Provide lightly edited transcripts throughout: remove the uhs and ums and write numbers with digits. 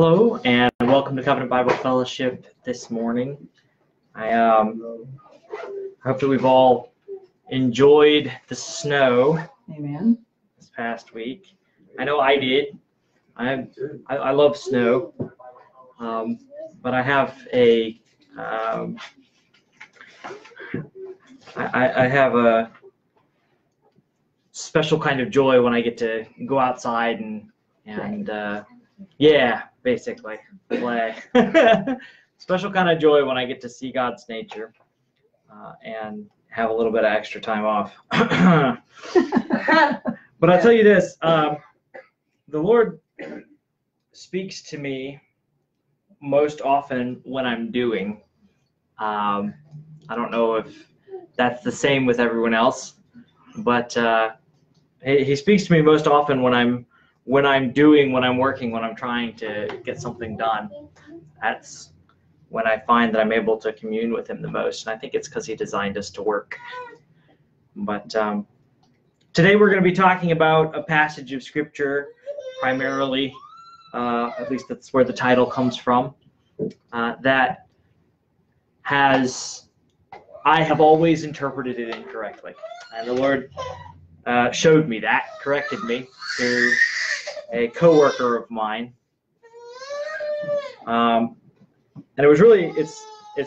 Hello and welcome to Covenant Bible Fellowship this morning. I hope that we've all enjoyed the snow. Amen. This past week. I know I did. I love snow, but I have a I have a special kind of joy when I get to go outside and basically play. Special kind of joy when I get to see God's nature and have a little bit of extra time off. But I'll tell you this, the Lord speaks to me most often when I'm doing. I don't know if that's the same with everyone else, but He speaks to me most often when I'm working, when I'm trying to get something done. That's when I find that I'm able to commune with Him the most, and I think it's because He designed us to work. But today we're going to be talking about a passage of Scripture, primarily, at least that's where the title comes from, that I have always interpreted it incorrectly, and the Lord showed me that, corrected me through a coworker of mine, and it was really it's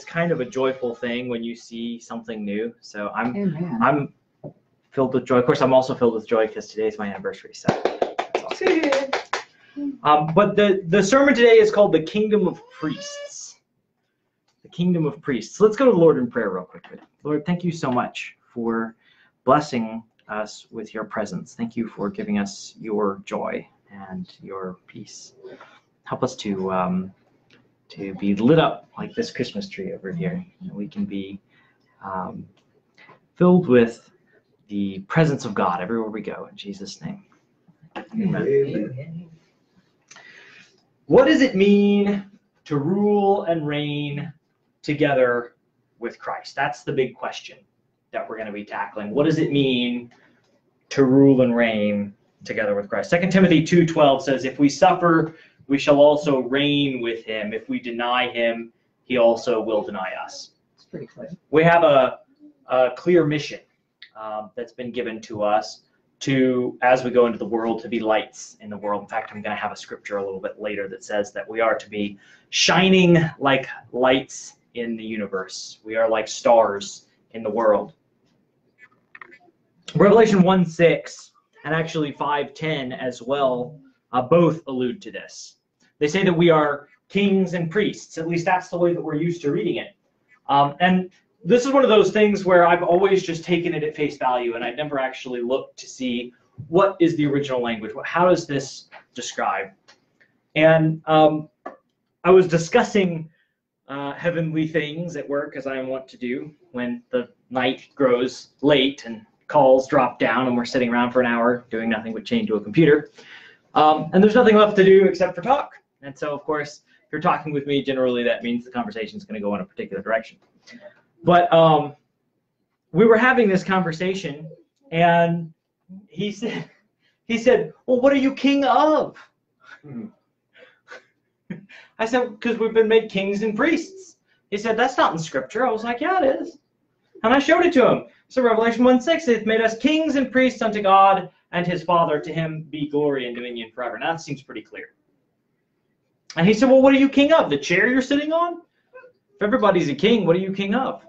kind of a joyful thing when you see something new. So I'm filled with joy. Of course, I'm also filled with joy because today's my anniversary. So that's awesome. But the sermon today is called "The Kingdom of Priests." The Kingdom of Priests. So let's go to the Lord in prayer real quickly. Lord, thank you so much for blessing us with your presence. Thank you for giving us your joy and your peace. Help us to be lit up like this Christmas tree over here. And we can be filled with the presence of God everywhere we go. In Jesus' name. Amen. Amen. What does it mean to rule and reign together with Christ? That's the big question that we're going to be tackling. What does it mean to rule and reign together with Christ? Second Timothy 2:12 says, "If we suffer, we shall also reign with him. If we deny him, he also will deny us." It's pretty clear. We have a clear mission that's been given to us to, as we go into the world, to be lights in the world. In fact, I'm going to have a scripture a little bit later that says that we are to be shining like lights in the universe. We are like stars in the world. Revelation 1:6 and actually 5:10 as well both allude to this. They say that we are kings and priests. At least that's the way that we're used to reading it. And this is one of those things where I've always just taken it at face value, and I've never actually looked to see what is the original language. How does this describe? And I was discussing heavenly things at work, as I want to do when the night grows late and calls drop down and we're sitting around for an hour doing nothing but chained to a computer. And there's nothing left to do except for talk. And so, of course, if you're talking with me, generally that means the conversation is going to go in a particular direction. But we were having this conversation, and he said, "Well, what are you king of?" I said, "Because we've been made kings and priests." He said, "That's not in Scripture." I was like, "Yeah, it is." And I showed it to him. So Revelation 1:6, "It made us kings and priests unto God and his Father. To him be glory and dominion forever." Now that seems pretty clear. And he said, "Well, what are you king of? The chair you're sitting on? If everybody's a king, what are you king of?"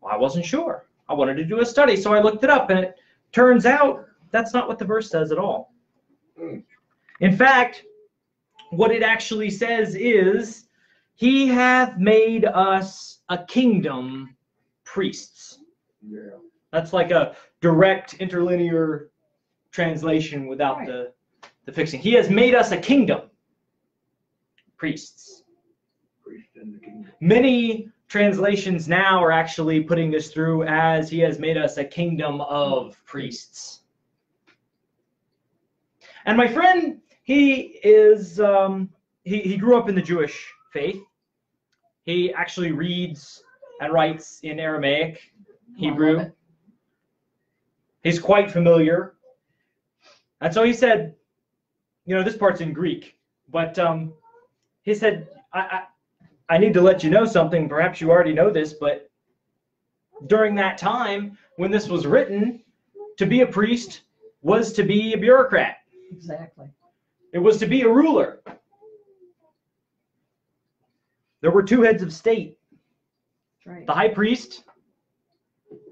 Well, I wasn't sure. I wanted to do a study, so I looked it up, and it turns out that's not what the verse says at all. In fact, what it actually says is, "He hath made us a kingdom priests." Yeah. That's like a direct interlinear translation without the fixing. "He has made us a kingdom priests." Priest in the kingdom. Many translations now are actually putting this through as "He has made us a kingdom of priests." And my friend, he is, he grew up in the Jewish faith. He actually reads and writes in Aramaic, Hebrew. He's quite familiar. And so he said, you know, this part's in Greek, but He said, I need to let you know something. Perhaps you already know this, but during that time when this was written, to be a priest was to be a bureaucrat. Exactly. It was to be a ruler. There were two heads of state. That's right. The high priest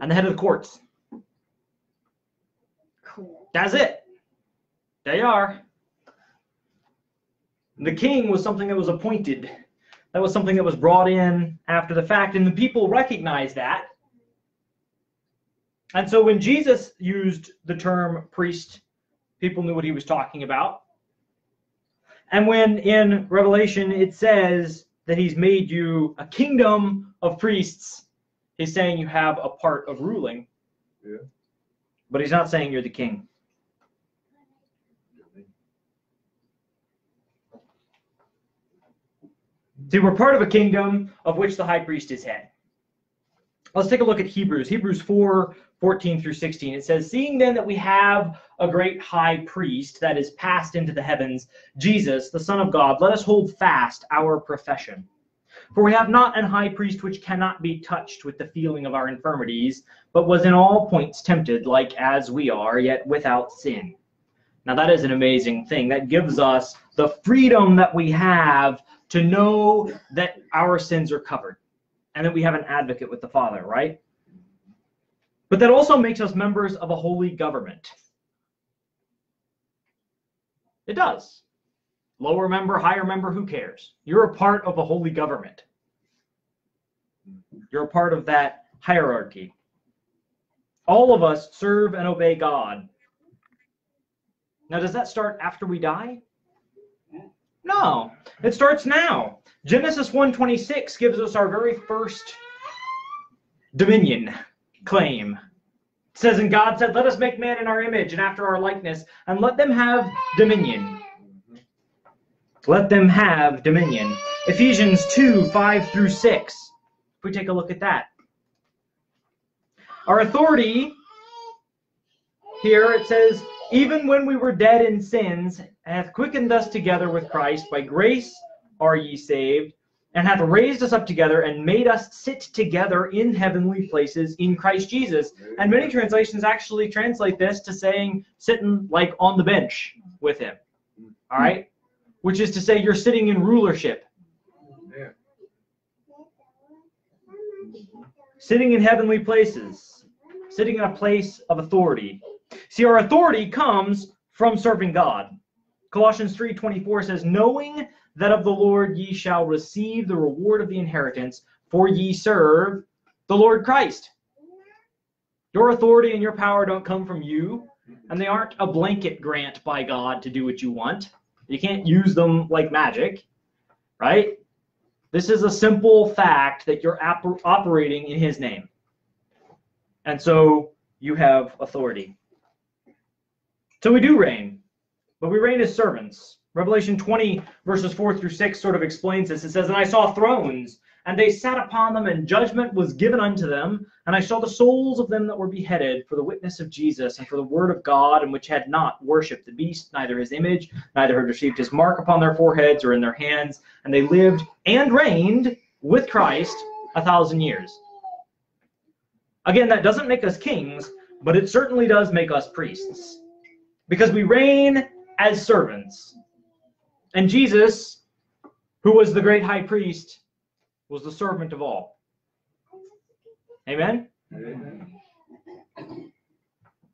and the head of the courts. Cool. That's it. They are. The king was something that was appointed. That was something that was brought in after the fact, and the people recognized that. And so when Jesus used the term priest, people knew what he was talking about. And when in Revelation it says that he's made you a kingdom of priests, he's saying you have a part of ruling. Yeah. But he's not saying you're the king. See, we're part of a kingdom of which the high priest is head. Let's take a look at Hebrews. Hebrews 4:14 through 16. It says, "Seeing then that we have a great high priest that is passed into the heavens, Jesus, the Son of God, let us hold fast our profession. For we have not an high priest which cannot be touched with the feeling of our infirmities, but was in all points tempted like as we are, yet without sin." Now that is an amazing thing. That gives us the freedom that we have to know that our sins are covered and that we have an advocate with the Father, right? But that also makes us members of a holy government. It does. Lower member, higher member, who cares? You're a part of a holy government. You're a part of that hierarchy. All of us serve and obey God. Now, does that start after we die? No, it starts now. Genesis 1:26 gives us our very first dominion claim. It says, "And God said, let us make man in our image and after our likeness, and let them have dominion." Let them have dominion. Ephesians 2:5 through 6. If we take a look at that. Our authority here, it says, "Even when we were dead in sins, hath quickened us together with Christ. By grace are ye saved, and hath raised us up together, and made us sit together in heavenly places in Christ Jesus." And many translations actually translate this to saying, sitting like on the bench with him. All right? Which is to say, you're sitting in rulership. Yeah. Sitting in heavenly places. Sitting in a place of authority. See, our authority comes from serving God. Colossians 3:24 says, "Knowing that of the Lord ye shall receive the reward of the inheritance, for ye serve the Lord Christ." Your authority and your power don't come from you, and they aren't a blanket grant by God to do what you want. You can't use them like magic, right? This is a simple fact that you're operating in his name. And so you have authority. So we do reign, but we reign as servants. Revelation 20, verses 4 through 6 sort of explains this. It says, "And I saw thrones, and they sat upon them, and judgment was given unto them. And I saw the souls of them that were beheaded for the witness of Jesus and for the word of God, and which had not worshipped the beast, neither his image, neither had received his mark upon their foreheads or in their hands. And they lived and reigned with Christ 1,000 years. Again, that doesn't make us kings, but it certainly does make us priests. Because we reign as servants. And Jesus, who was the great high priest, was the servant of all. Amen? Amen.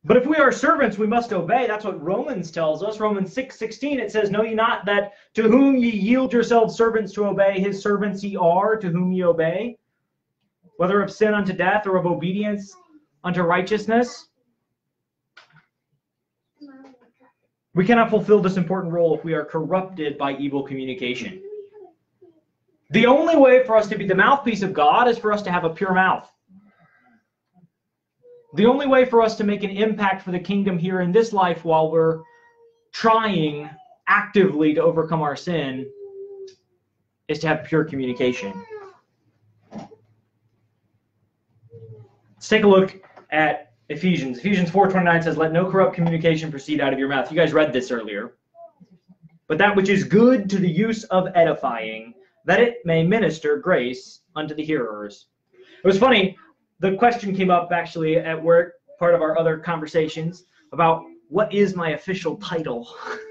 But if we are servants, we must obey. That's what Romans tells us. Romans 6:16, it says, "Know ye not that to whom ye yield yourselves servants to obey, his servants ye are to whom ye obey, whether of sin unto death or of obedience unto righteousness?" We cannot fulfill this important role if we are corrupted by evil communication. The only way for us to be the mouthpiece of God is for us to have a pure mouth. The only way for us to make an impact for the kingdom here in this life while we're trying actively to overcome our sin is to have pure communication. Let's take a look at Ephesians. Ephesians 4:29 says, "Let no corrupt communication proceed out of your mouth." You guys read this earlier. but that which is good to the use of edifying, that it may minister grace unto the hearers. It was funny, the question came up actually at work, part of our other conversations, about what is my official title? I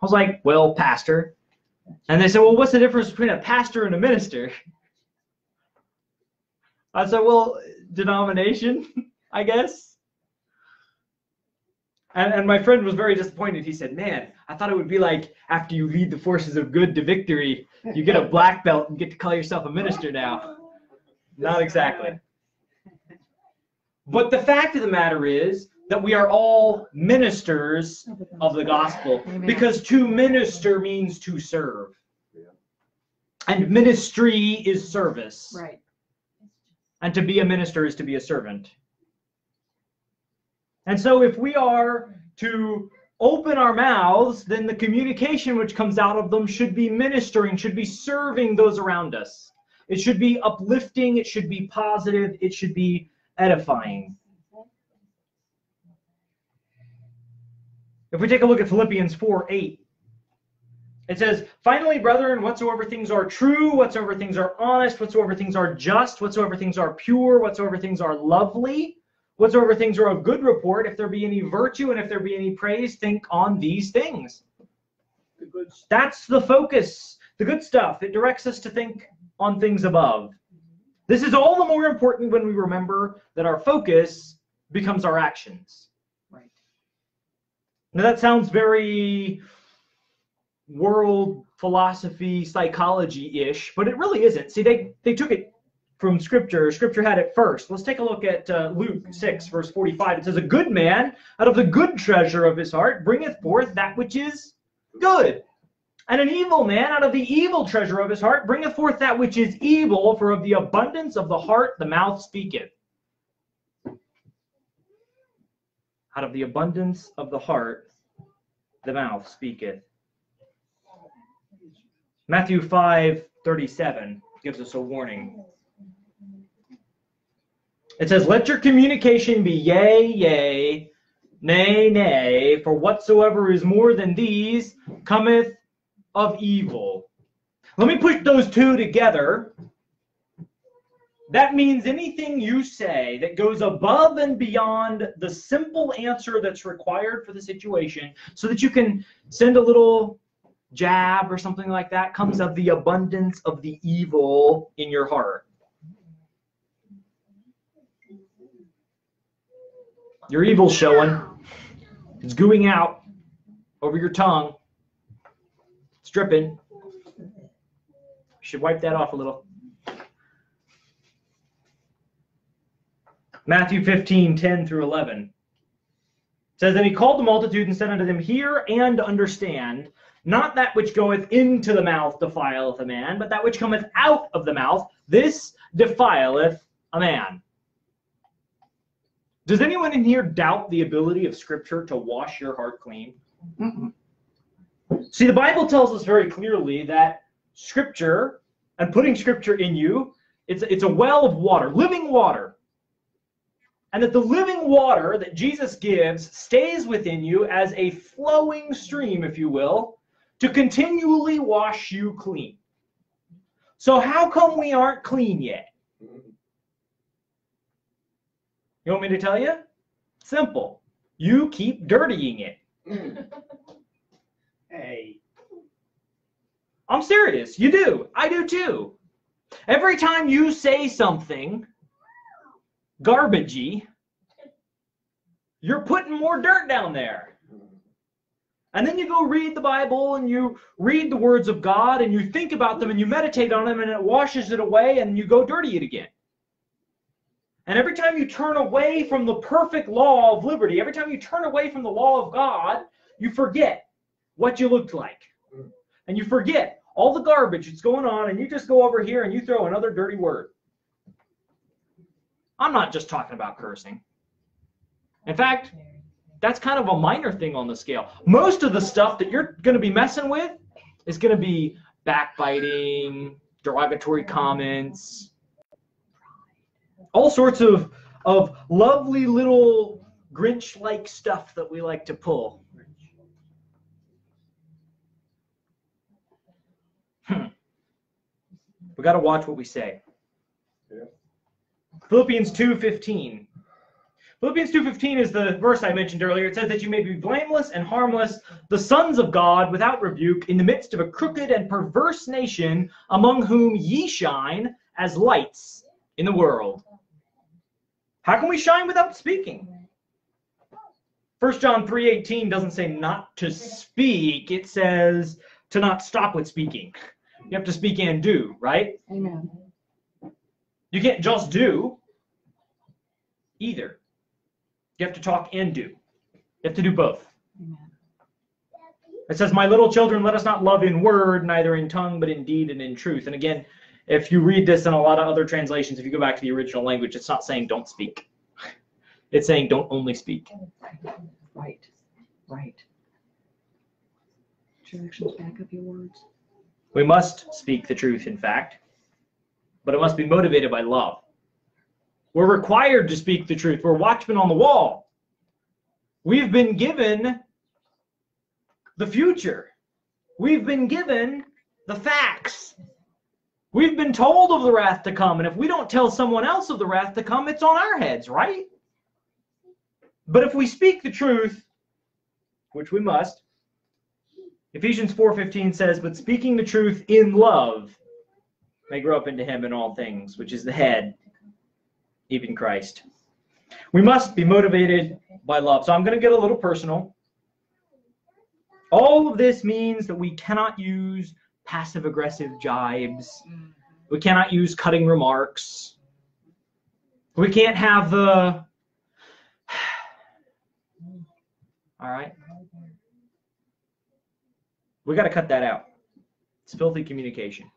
was like, well, pastor. And they said, well, what's the difference between a pastor and a minister? I said, well, denomination, I guess. And my friend was very disappointed. He said, man, I thought it would be like after you lead the forces of good to victory, you get a black belt and get to call yourself a minister now. Not exactly. But the fact of the matter is that we are all ministers of the gospel. Amen. Because to minister means to serve. Yeah. And ministry is service. Right. And to be a minister is to be a servant. And so if we are to open our mouths, then the communication which comes out of them should be ministering, should be serving those around us. It should be uplifting, it should be positive, it should be edifying. If we take a look at Philippians 4:8, it says, finally, brethren, whatsoever things are true, whatsoever things are honest, whatsoever things are just, whatsoever things are pure, whatsoever things are lovely, whatsoever things are of good report, if there be any virtue and if there be any praise, think on these things. That's the focus, the good stuff. It directs us to think on things above. This is all the more important when we remember that our focus becomes our actions. Right. Now that sounds very world philosophy, psychology-ish, but it really isn't. See, they took it from Scripture. Scripture had it first. Let's take a look at Luke 6, verse 45. It says, a good man out of the good treasure of his heart bringeth forth that which is good. And an evil man out of the evil treasure of his heart bringeth forth that which is evil, for of the abundance of the heart the mouth speaketh. Out of the abundance of the heart the mouth speaketh. Matthew 5:37 gives us a warning. It says, let your communication be yea, yea, nay, nay, for whatsoever is more than these cometh of evil. Let me put those two together. That means anything you say that goes above and beyond the simple answer that's required for the situation, so that you can send a little jab or something like that, comes of the abundance of the evil in your heart. Your evil's showing. It's gooing out over your tongue. It's dripping. You should wipe that off a little. Matthew 15:10-11 says, and he called the multitude and said unto them, hear and understand, not that which goeth into the mouth defileth a man, but that which cometh out of the mouth, this defileth a man. Does anyone in here doubt the ability of Scripture to wash your heart clean? Mm-mm. See, the Bible tells us very clearly that Scripture, and putting Scripture in you, it's a well of water, living water. And that the living water that Jesus gives stays within you as a flowing stream, if you will, to continually wash you clean. So how come we aren't clean yet? You want me to tell you? Simple. You keep dirtying it. Hey. I'm serious. You do. I do too. Every time you say something garbagey, you're putting more dirt down there. And then you go read the Bible and you read the words of God and you think about them and you meditate on them and it washes it away and you go dirty it again. And every time you turn away from the perfect law of liberty, every time you turn away from the law of God, you forget what you looked like. And you forget all the garbage that's going on, and you just go over here and you throw another dirty word. I'm not just talking about cursing. In fact, that's kind of a minor thing on the scale. Most of the stuff that you're going to be messing with is going to be backbiting, derogatory comments, all sorts of lovely little Grinch-like stuff that we like to pull. We got to watch what we say. Yeah. Philippians 2:15. Philippians 2:15 is the verse I mentioned earlier. It says that you may be blameless and harmless, the sons of God, without rebuke, in the midst of a crooked and perverse nation, among whom ye shine as lights in the world. How can we shine without speaking? First John 3:18 doesn't say not to speak. It says to not stop with speaking. You have to speak and do, right? Amen. You can't just do either. You have to talk and do. You have to do both. Amen. It says, my little children, let us not love in word, neither in tongue, but in deed and in truth. And again, if you read this in a lot of other translations, if you go back to the original language, it's not saying don't speak. It's saying don't only speak. Right. Right. Directions back up your words. We must speak the truth, in fact, but it must be motivated by love. We're required to speak the truth. We're watchmen on the wall. We've been given the future. We've been given the facts. We've been told of the wrath to come, and if we don't tell someone else of the wrath to come, it's on our heads, right? But if we speak the truth, which we must, Ephesians 4:15 says, but speaking the truth in love may grow up into him in all things, which is the head, even Christ. We must be motivated by love. So I'm going to get a little personal. All of this means that we cannot use passive-aggressive jibes. We cannot use cutting remarks. We can't have the... All right? We got to cut that out. It's filthy communication.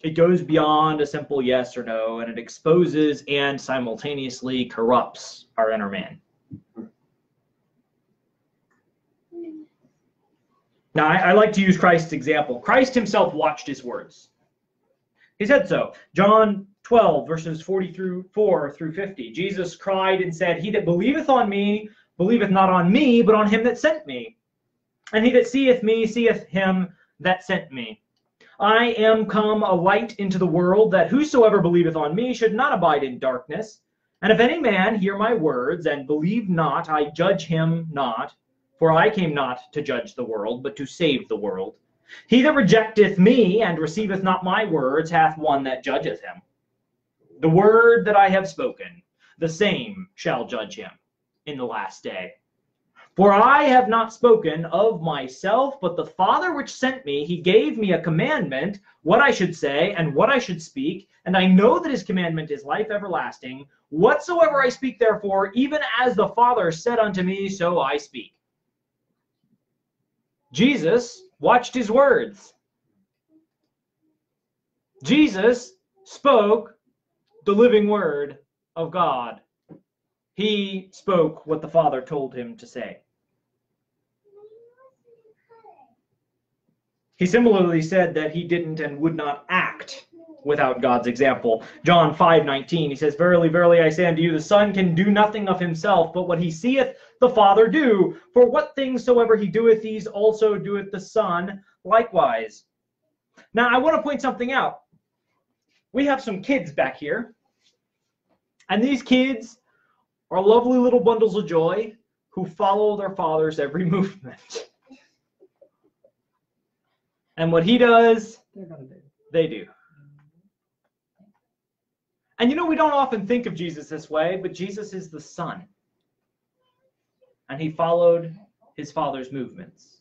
It goes beyond a simple yes or no, and it exposes and simultaneously corrupts our inner man. Now, I like to use Christ's example. Christ himself watched his words. He said so. John 12, verses 44 through 50. Jesus cried and said, he that believeth on me, believeth not on me, but on him that sent me. And he that seeth me, seeth him that sent me. I am come a light into the world, that whosoever believeth on me should not abide in darkness. And if any man hear my words, and believe not, I judge him not. For I came not to judge the world, but to save the world. He that rejecteth me, and receiveth not my words, hath one that judgeth him. The word that I have spoken, the same shall judge him in the last day. For I have not spoken of myself, but the Father which sent me, he gave me a commandment, what I should say and what I should speak, and I know that his commandment is life everlasting. Whatsoever I speak, therefore, even as the Father said unto me, so I speak. Jesus watched his words. Jesus spoke the living word of God. He spoke what the Father told him to say. He similarly said that he didn't and would not act without God's example. John 5:19, he says, verily, verily, I say unto you, the Son can do nothing of himself, but what he seeth the Father do. For what things soever he doeth, these also doeth the Son likewise. Now, I want to point something out. We have some kids back here, and these kids are lovely little bundles of joy who follow their father's every movement. And what he does, they do. And you know, we don't often think of Jesus this way, but Jesus is the Son. And he followed his Father's movements.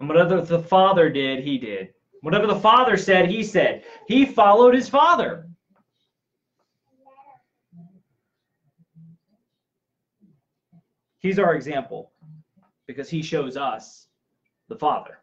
And whatever the Father did, he did. Whatever the Father said, he said. He followed his Father. He's our example because he shows us the Father.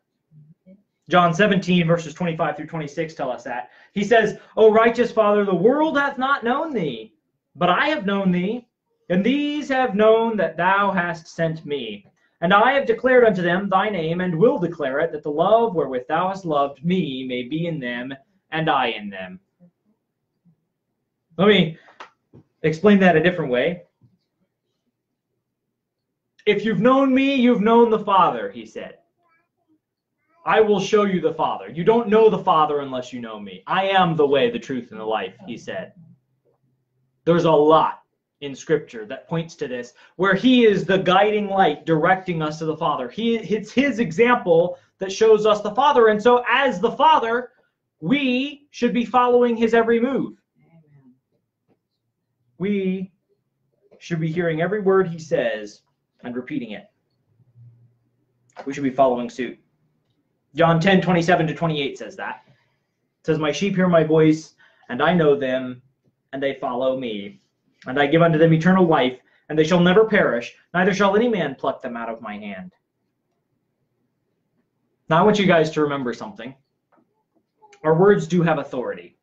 John 17, verses 25 through 26 tell us that. He says, O righteous Father, the world hath not known thee, but I have known thee, and these have known that thou hast sent me. And I have declared unto them thy name, and will declare it, that the love wherewith thou hast loved me may be in them, and I in them. Let me explain that a different way. If you've known me, you've known the Father, he said. I will show you the Father. You don't know the Father unless you know me. I am the way, the truth, and the life, he said. There's a lot in Scripture that points to this, where he is the guiding light directing us to the Father. It's his example that shows us the Father. And so as the Father, we should be following his every move. We should be hearing every word he says and repeating it. We should be following suit. John 10:27-28 says that. It says, "My sheep hear my voice, and I know them, and they follow me. And I give unto them eternal life, and they shall never perish, neither shall any man pluck them out of my hand." Now I want you guys to remember something. Our words do have authority.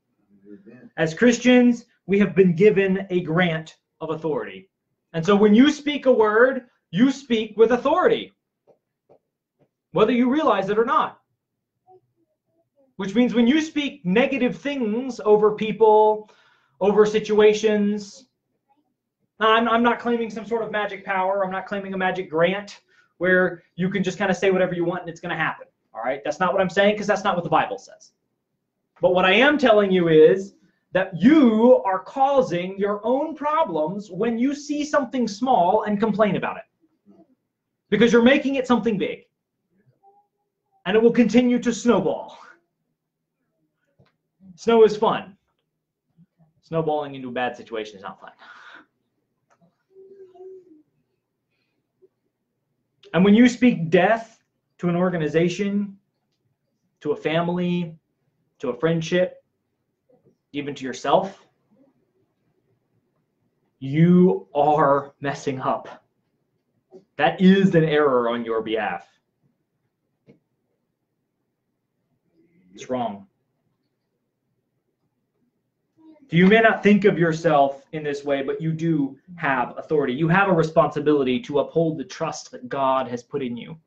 As Christians, we have been given a grant of authority. And so when you speak a word, you speak with authority, whether you realize it or not. Which means when you speak negative things over people, over situations, now I'm not claiming some sort of magic power. I'm not claiming a magic grant where you can just kind of say whatever you want and it's going to happen. All right? That's not what I'm saying, because that's not what the Bible says. But what I am telling you is that you are causing your own problems when you see something small and complain about it, because you're making it something big, and it will continue to snowball. Snow is fun. Snowballing into a bad situation is not fun. And when you speak death to an organization, to a family, to a friendship, even to yourself, you are messing up. That is an error on your behalf. It's wrong. You may not think of yourself in this way, but you do have authority. You have a responsibility to uphold the trust that God has put in you.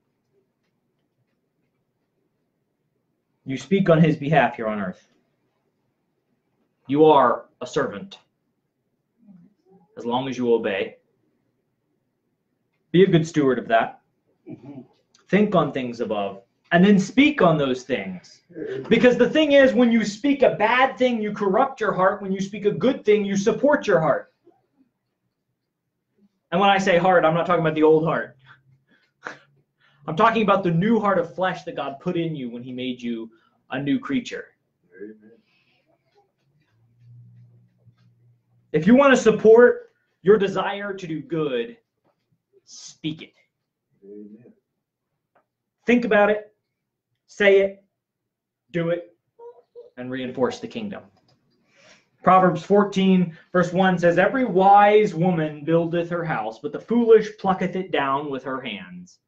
You speak on his behalf here on earth. You are a servant, as long as you obey. Be a good steward of that. Think on things above, and then speak on those things. Because the thing is, when you speak a bad thing, you corrupt your heart. When you speak a good thing, you support your heart. And when I say heart, I'm not talking about the old heart. I'm talking about the new heart of flesh that God put in you when he made you a new creature. Amen. If you want to support your desire to do good, speak it. Amen. Think about it, say it, do it, and reinforce the kingdom. Proverbs 14:1 says, "Every wise woman buildeth her house, but the foolish plucketh it down with her hands."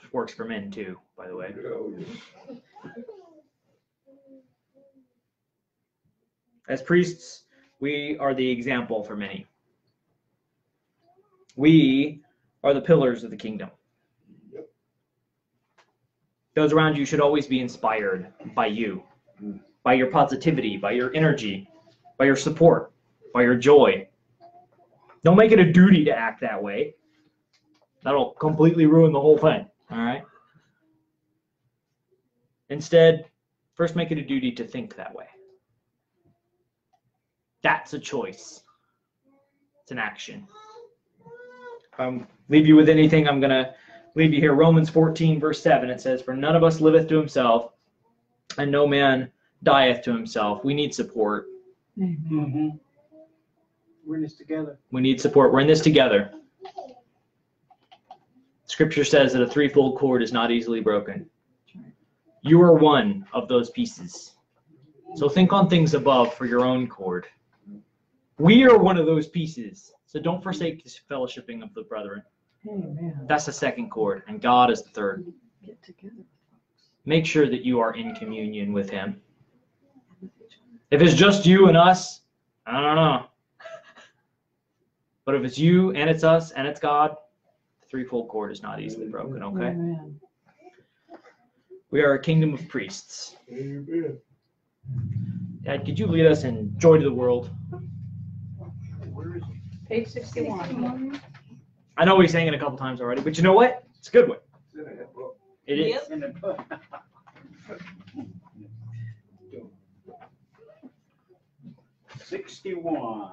Which works for men too, by the way. As priests, we are the example for many. We are the pillars of the kingdom. Those around you should always be inspired by you, by your positivity, by your energy, by your support, by your joy. Don't make it a duty to act that way. That'll completely ruin the whole thing, all right? Instead, first make it a duty to think that way. That's a choice. It's an action. If I leave you with anything, I'm going to leave you here. Romans 14:7, it says, "For none of us liveth to himself, and no man dieth to himself." We need support. Mm-hmm. We're in this together. We need support. We're in this together. Scripture says that a threefold cord is not easily broken. You are one of those pieces. So think on things above for your own cord. We are one of those pieces. So don't forsake this fellowshipping of the brethren. Amen. That's the second cord, and God is the third. Get together, folks. Make sure that you are in communion with him. If it's just you and us, I don't know. But if it's you and it's us and it's God, the threefold cord is not easily broken, okay? Amen. We are a kingdom of priests. Amen. Dad, could you lead us in Joy to the World? Page 61. I know we sang it a couple times already, but you know what? It's a good one. It is. Yep. 61.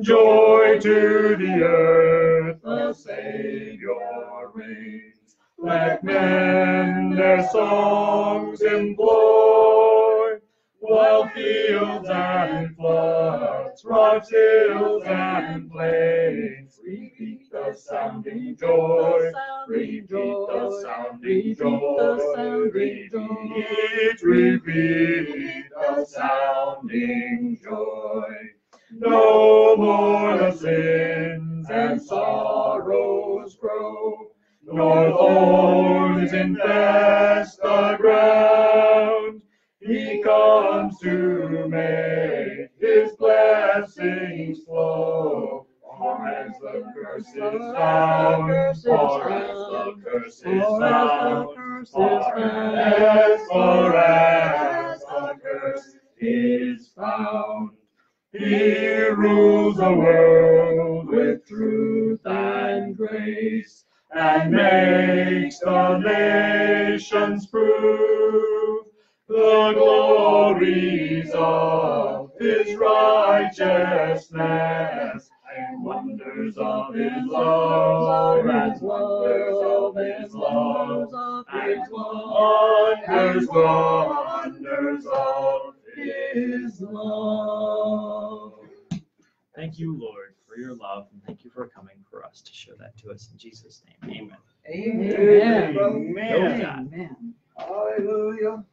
Joy to the earth, the Savior reigns. Let men their songs employ, while fields and floods, rocks, hills, and plains repeat the sounding joy, repeat the sounding joy, repeat the sounding joy. No more the sins and sorrows grow, nor thorns infest the ground. He comes to make his blessings flow. For as the curse is found, for as the curse is found, for as the curse is found. He rules the world with truth and grace, and makes the nations prove the glories of his righteousness, and wonders of his love, and wonders of his love, and wonders of his love. Thank you, Lord, for your love, and thank you for coming for us to show that to us in Jesus' name. Amen. Amen. Amen. Amen. Amen. Hallelujah.